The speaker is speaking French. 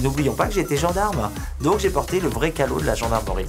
Et n'oublions pas que j'étais gendarme, donc j'ai porté le vrai calot de la gendarmerie.